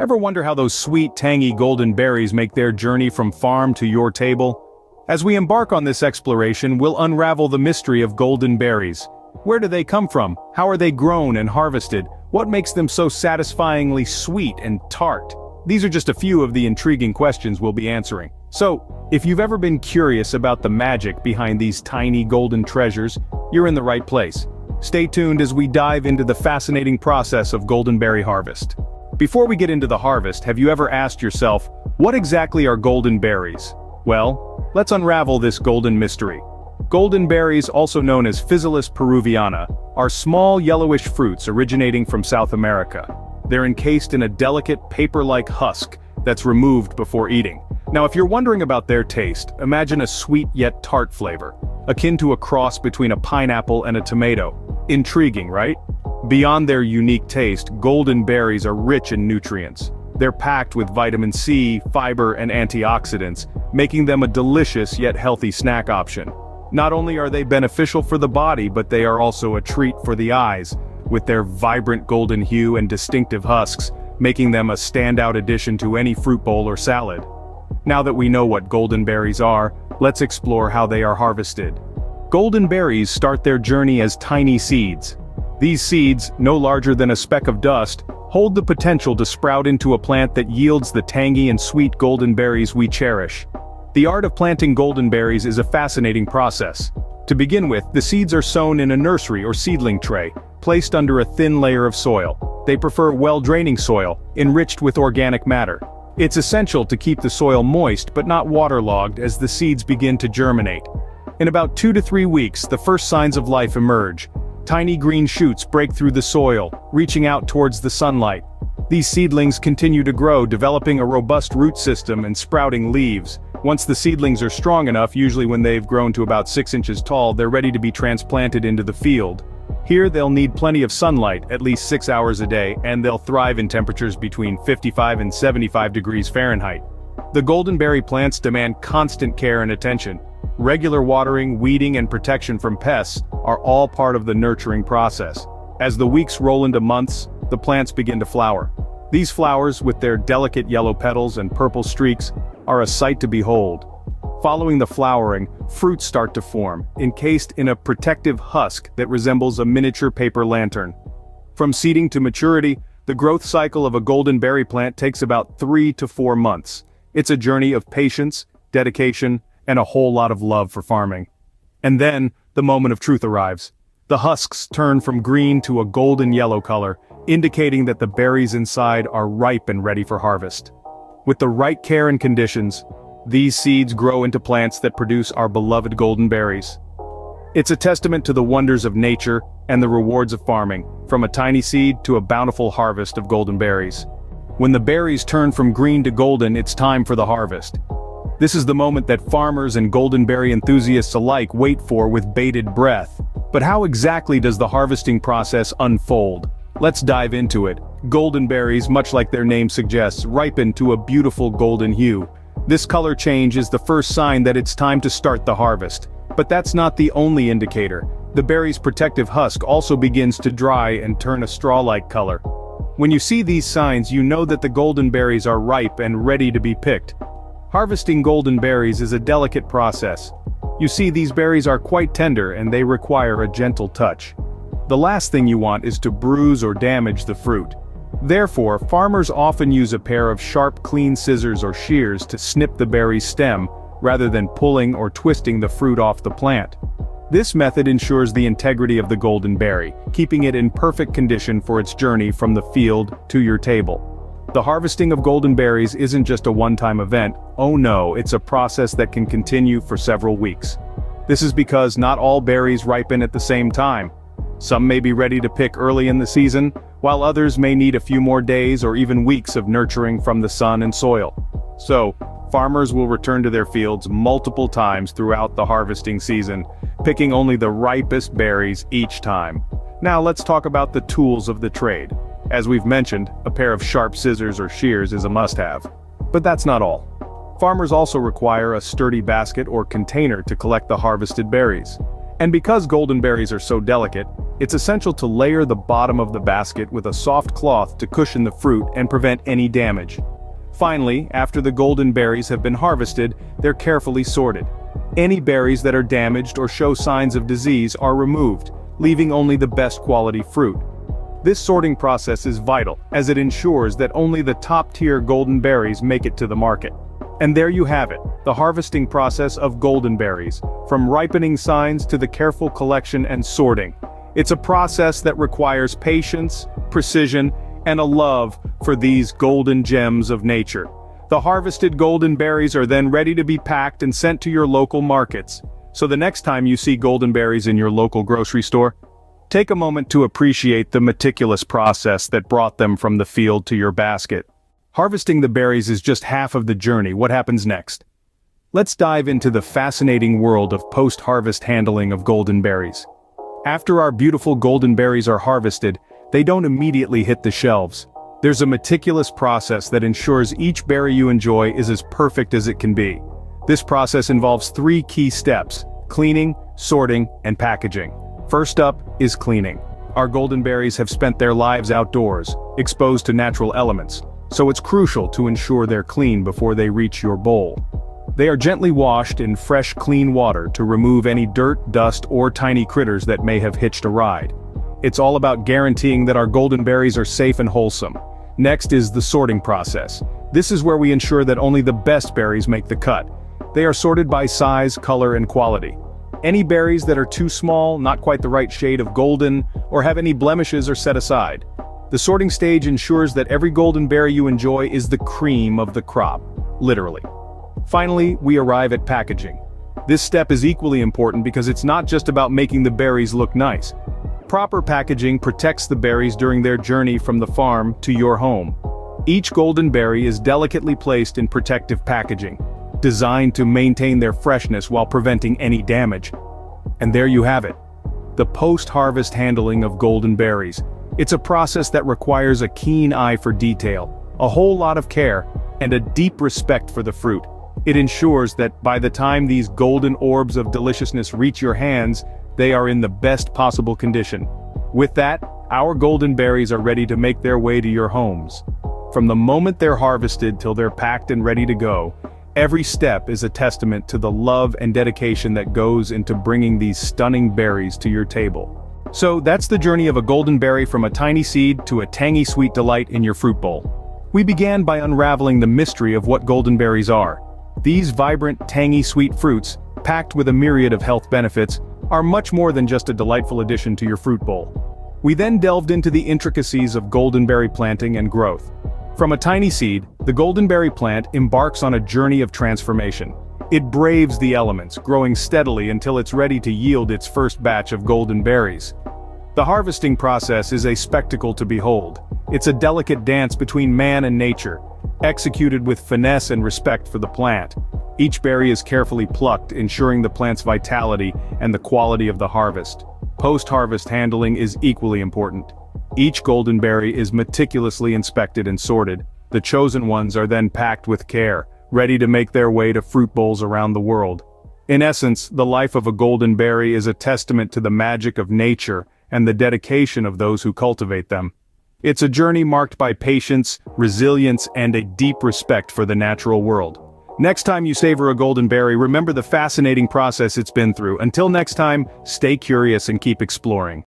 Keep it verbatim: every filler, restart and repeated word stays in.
Ever wonder how those sweet, tangy golden berries make their journey from farm to your table? As we embark on this exploration, we'll unravel the mystery of golden berries. Where do they come from? How are they grown and harvested? What makes them so satisfyingly sweet and tart? These are just a few of the intriguing questions we'll be answering. So, if you've ever been curious about the magic behind these tiny golden treasures, you're in the right place. Stay tuned as we dive into the fascinating process of golden berry harvest. Before we get into the harvest, have you ever asked yourself, what exactly are golden berries? Well, let's unravel this golden mystery. Golden berries, also known as Physalis peruviana, are small yellowish fruits originating from South America. They're encased in a delicate paper-like husk that's removed before eating. Now, if you're wondering about their taste, imagine a sweet yet tart flavor, akin to a cross between a pineapple and a tomato. Intriguing, right? Beyond their unique taste, golden berries are rich in nutrients. They're packed with vitamin C, fiber, and antioxidants, making them a delicious yet healthy snack option. Not only are they beneficial for the body, but they are also a treat for the eyes, with their vibrant golden hue and distinctive husks, making them a standout addition to any fruit bowl or salad. Now that we know what golden berries are, let's explore how they are harvested. Golden berries start their journey as tiny seeds. These seeds, no larger than a speck of dust, hold the potential to sprout into a plant that yields the tangy and sweet golden berries we cherish. The art of planting golden berries is a fascinating process. To begin with, the seeds are sown in a nursery or seedling tray, placed under a thin layer of soil. They prefer well-draining soil, enriched with organic matter. It's essential to keep the soil moist but not waterlogged as the seeds begin to germinate. In about two to three weeks, the first signs of life emerge. Tiny green shoots break through the soil, reaching out towards the sunlight. These seedlings continue to grow, developing a robust root system and sprouting leaves. Once the seedlings are strong enough, usually when they've grown to about six inches tall, they're ready to be transplanted into the field. Here they'll need plenty of sunlight, at least six hours a day, and they'll thrive in temperatures between fifty-five and seventy-five degrees Fahrenheit. The golden berry plants demand constant care and attention. Regular watering, weeding, and protection from pests are all part of the nurturing process. As the weeks roll into months, the plants begin to flower. These flowers, with their delicate yellow petals and purple streaks, are a sight to behold. Following the flowering, fruits start to form, encased in a protective husk that resembles a miniature paper lantern. From seeding to maturity, the growth cycle of a golden berry plant takes about three to four months. It's a journey of patience, dedication, and a whole lot of love for farming. And then, the moment of truth arrives. The husks turn from green to a golden yellow color, indicating that the berries inside are ripe and ready for harvest. With the right care and conditions, these seeds grow into plants that produce our beloved golden berries. It's a testament to the wonders of nature and the rewards of farming, from a tiny seed to a bountiful harvest of golden berries. When the berries turn from green to golden, it's time for the harvest. This is the moment that farmers and golden berry enthusiasts alike wait for with bated breath. But how exactly does the harvesting process unfold? Let's dive into it. Golden berries, much like their name suggests, ripen to a beautiful golden hue. This color change is the first sign that it's time to start the harvest. But that's not the only indicator. The berry's protective husk also begins to dry and turn a straw-like color. When you see these signs, you know that the golden berries are ripe and ready to be picked. Harvesting golden berries is a delicate process. You see, these berries are quite tender and they require a gentle touch. The last thing you want is to bruise or damage the fruit. Therefore, farmers often use a pair of sharp, clean scissors or shears to snip the berry's stem, rather than pulling or twisting the fruit off the plant. This method ensures the integrity of the golden berry, keeping it in perfect condition for its journey from the field to your table. The harvesting of golden berries isn't just a one-time event. Oh no, it's a process that can continue for several weeks. This is because not all berries ripen at the same time. Some may be ready to pick early in the season, while others may need a few more days or even weeks of nurturing from the sun and soil. So, farmers will return to their fields multiple times throughout the harvesting season, picking only the ripest berries each time. Now let's talk about the tools of the trade. As we've mentioned, a pair of sharp scissors or shears is a must-have. But that's not all. Farmers also require a sturdy basket or container to collect the harvested berries. And because golden berries are so delicate, It's essential to layer the bottom of the basket with a soft cloth to cushion the fruit and prevent any damage. Finally, after the golden berries have been harvested, they're carefully sorted. Any berries that are damaged or show signs of disease are removed, leaving only the best quality fruit. This sorting process is vital, as it ensures that only the top-tier golden berries make it to the market. And there you have it, the harvesting process of golden berries, from ripening signs to the careful collection and sorting. It's a process that requires patience, precision, and a love for these golden gems of nature. The harvested golden berries are then ready to be packed and sent to your local markets. So the next time you see golden berries in your local grocery store, take a moment to appreciate the meticulous process that brought them from the field to your basket. Harvesting the berries is just half of the journey. What happens next? Let's dive into the fascinating world of post-harvest handling of golden berries. After our beautiful golden berries are harvested, they don't immediately hit the shelves. There's a meticulous process that ensures each berry you enjoy is as perfect as it can be. This process involves three key steps: cleaning, sorting, and packaging. First up is cleaning. Our golden berries have spent their lives outdoors, exposed to natural elements, so it's crucial to ensure they're clean before they reach your bowl. They are gently washed in fresh, clean water to remove any dirt, dust, or tiny critters that may have hitched a ride. It's all about guaranteeing that our golden berries are safe and wholesome. Next is the sorting process. This is where we ensure that only the best berries make the cut. They are sorted by size, color, and quality. Any berries that are too small, not quite the right shade of golden, or have any blemishes are set aside. The sorting stage ensures that every golden berry you enjoy is the cream of the crop, literally. Finally, we arrive at packaging. This step is equally important because it's not just about making the berries look nice. Proper packaging protects the berries during their journey from the farm to your home. Each golden berry is delicately placed in protective packaging, designed to maintain their freshness while preventing any damage. And there you have it, the post-harvest handling of golden berries. It's a process that requires a keen eye for detail, a whole lot of care, and a deep respect for the fruit. It ensures that by the time these golden orbs of deliciousness reach your hands, they are in the best possible condition. With that, our golden berries are ready to make their way to your homes. From the moment they're harvested till they're packed and ready to go, every step is a testament to the love and dedication that goes into bringing these stunning berries to your table. So that's the journey of a golden berry from a tiny seed to a tangy sweet delight in your fruit bowl. We began by unraveling the mystery of what golden berries are. These vibrant, tangy sweet fruits, packed with a myriad of health benefits, are much more than just a delightful addition to your fruit bowl. We then delved into the intricacies of golden berry planting and growth. From a tiny seed, the golden berry plant embarks on a journey of transformation. It braves the elements, growing steadily until it's ready to yield its first batch of golden berries. The harvesting process is a spectacle to behold. It's a delicate dance between man and nature, executed with finesse and respect for the plant. Each berry is carefully plucked, ensuring the plant's vitality and the quality of the harvest. Post-harvest handling is equally important. Each golden berry is meticulously inspected and sorted. The chosen ones are then packed with care, ready to make their way to fruit bowls around the world. In essence, the life of a golden berry is a testament to the magic of nature and the dedication of those who cultivate them. It's a journey marked by patience, resilience, and a deep respect for the natural world. Next time you savor a golden berry, remember the fascinating process it's been through. Until next time, stay curious and keep exploring.